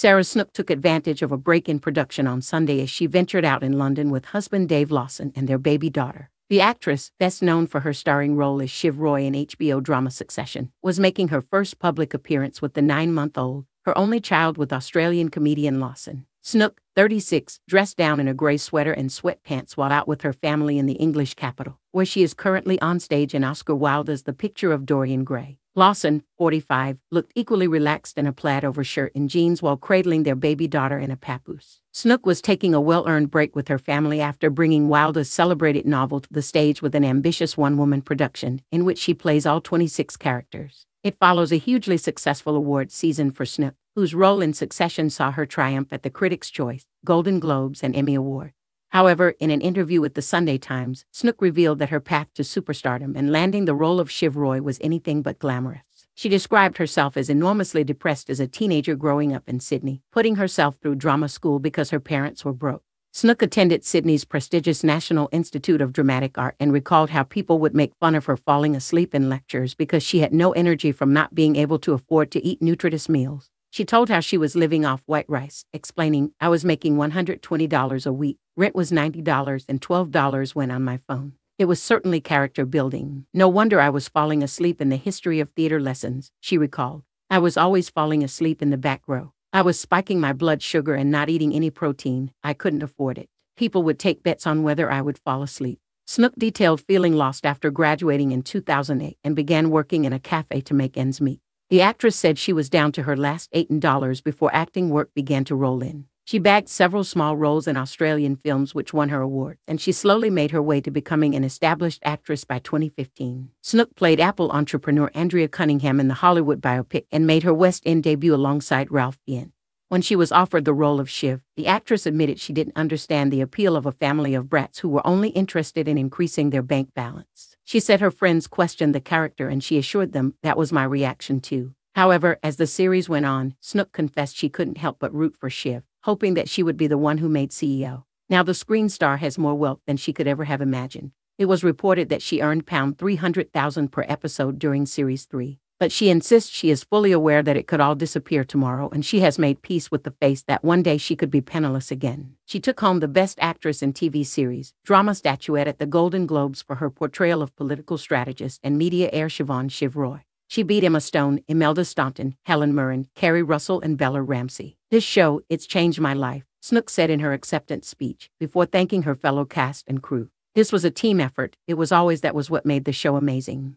Sarah Snook took advantage of a break in production on Sunday as she ventured out in London with husband Dave Lawson and their baby daughter. The actress, best known for her starring role as Shiv Roy in HBO drama Succession, was making her first public appearance with the 9-month-old, her only child, with Australian comedian Lawson. Snook, 36, dressed down in a grey sweater and sweatpants while out with her family in the English capital, where she is currently on stage in Oscar Wilde's The Picture of Dorian Gray. Lawson, 45, looked equally relaxed in a plaid overshirt and jeans while cradling their baby daughter in a papoose. Snook was taking a well-earned break with her family after bringing Wilder's celebrated novel to the stage with an ambitious one-woman production in which she plays all 26 characters. It follows a hugely successful award season for Snook, whose role in Succession saw her triumph at the Critics Choice, Golden Globes, and Emmy Awards. However, in an interview with the Sunday Times, Snook revealed that her path to superstardom and landing the role of Shiv Roy was anything but glamorous. She described herself as enormously depressed as a teenager growing up in Sydney, putting herself through drama school because her parents were broke. Snook attended Sydney's prestigious National Institute of Dramatic Art and recalled how people would make fun of her falling asleep in lectures because she had no energy from not being able to afford to eat nutritious meals. She told how she was living off white rice, explaining, "I was making $120 a week. Rent was $90 and $12 went on my phone. It was certainly character building. No wonder I was falling asleep in the history of theater lessons," she recalled. "I was always falling asleep in the back row. I was spiking my blood sugar and not eating any protein. I couldn't afford it. People would take bets on whether I would fall asleep." Snook detailed feeling lost after graduating in 2008 and began working in a cafe to make ends meet. The actress said she was down to her last $8 before acting work began to roll in. She bagged several small roles in Australian films which won her awards, and she slowly made her way to becoming an established actress by 2015. Snook played Apple entrepreneur Andrea Cunningham in the Hollywood biopic and made her West End debut alongside Ralph Fiennes. When she was offered the role of Shiv, the actress admitted she didn't understand the appeal of a family of brats who were only interested in increasing their bank balance. She said her friends questioned the character and she assured them, "That was my reaction too." However, as the series went on, Snook confessed she couldn't help but root for Shiv, hoping that she would be the one who made CEO. Now the screen star has more wealth than she could ever have imagined. It was reported that she earned £300,000 per episode during Series 3. But she insists she is fully aware that it could all disappear tomorrow, and she has made peace with the fact that one day she could be penniless again. She took home the Best Actress in TV Series Drama statuette at the Golden Globes for her portrayal of political strategist and media heir Siobhan Shivroy. She beat Emma Stone, Imelda Staunton, Helen Mirren, Carrie Russell, and Bella Ramsey. "This show, it's changed my life," Snook said in her acceptance speech, before thanking her fellow cast and crew. "This was a team effort. It was always that was what made the show amazing."